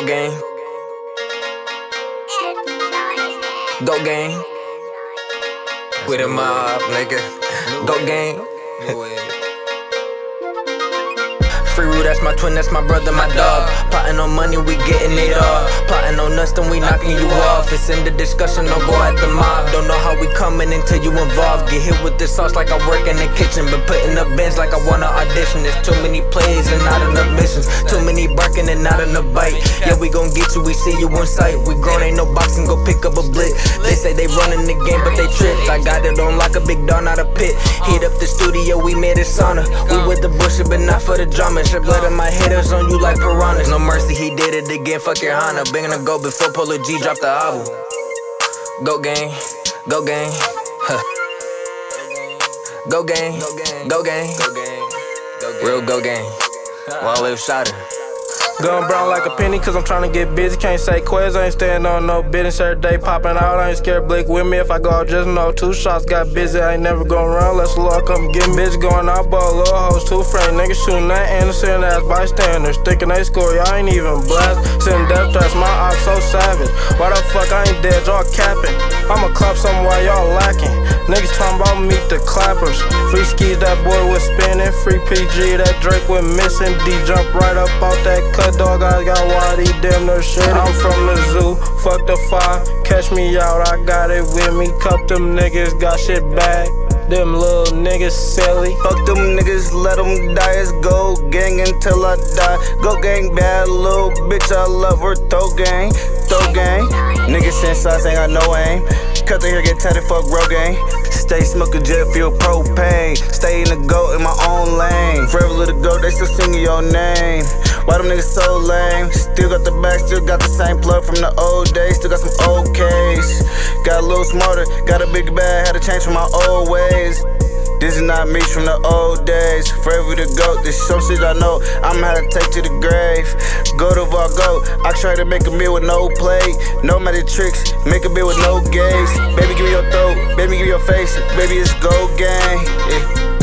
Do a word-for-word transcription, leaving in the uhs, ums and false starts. Dope game. Dope game. With a mob, nigga. Dope game. Free Roo, that's my twin, that's my brother, my dog. Plotting on money, we getting it off. Plotting on us, then we knocking you off. It's in the discussion, don't go at the mob. Don't know how we coming until you involved. Get hit with this sauce like I work in the kitchen. Been putting up bins like I wanna audition. There's too many plays and not enough missions. Too many barking and not enough bite. Yeah, we gon' get you, we see you in sight. We grown, ain't no boxing, go pick up a blick. They say they running the game, but they tripped. I got it on like a big dog, not a pit. Heat up the studio, we made it sauna. We with the bullshit, but not for the drama. Your blood and my hitters on you like piranhas. No mercy, he did it again, fuck your Hana. Bangin' a go before Polo G dropped the album. Go gang, go gang, huh. Go gang, go gang, real go gang. One live shotter. Gun brown like a penny, cause I'm tryna get busy. Can't say quiz, I ain't stand on no business. Every day popping out, I ain't scared. Blick with me if I go out, just know two shots got busy. I ain't never gon' run, let's Lord come get me. Bitch going out, but little hoes too afraid. Niggas shooting that innocent ass bystanders. Thinking they score, y'all ain't even blessed. Send death threats, my ops so savage. Why the fuck I ain't dead, y'all capping? I'ma clap somewhere, y'all lacking. Niggas talking about meet the clappers. Free skis, that boy was spinning. Free P G, that Drake was missing. D jump right up off that cut. Dog, I got wide, he damn near shit. I'm from the zoo, fuck the five. Catch me out, I got it with me. Cup them niggas, got shit back. Them little niggas silly. Fuck them niggas, let them die. It's go gang until I die. Go gang, bad little bitch, I love her. Throw gang, throw gang. Niggas since I ain't got no aim. Cut the hair, get tatted, fuck road gang. Stay smoking jet fuel propane. Stay in the goat in my own lane. Forever to go, they still singing your name. Why them niggas so lame? Still got the back, still got the same plug from the old days. Still got some old case. Got a little smarter, got a big bag, had to change from my old ways. This is not me from the old days. Forever to go, this some shit I know I'ma have to take to the grave. Go to Vargo, I try to make a meal with no plate. No magic tricks, make a meal with no gaze. Baby, give me your throat, baby, give me your face. Baby, it's go gang, yeah.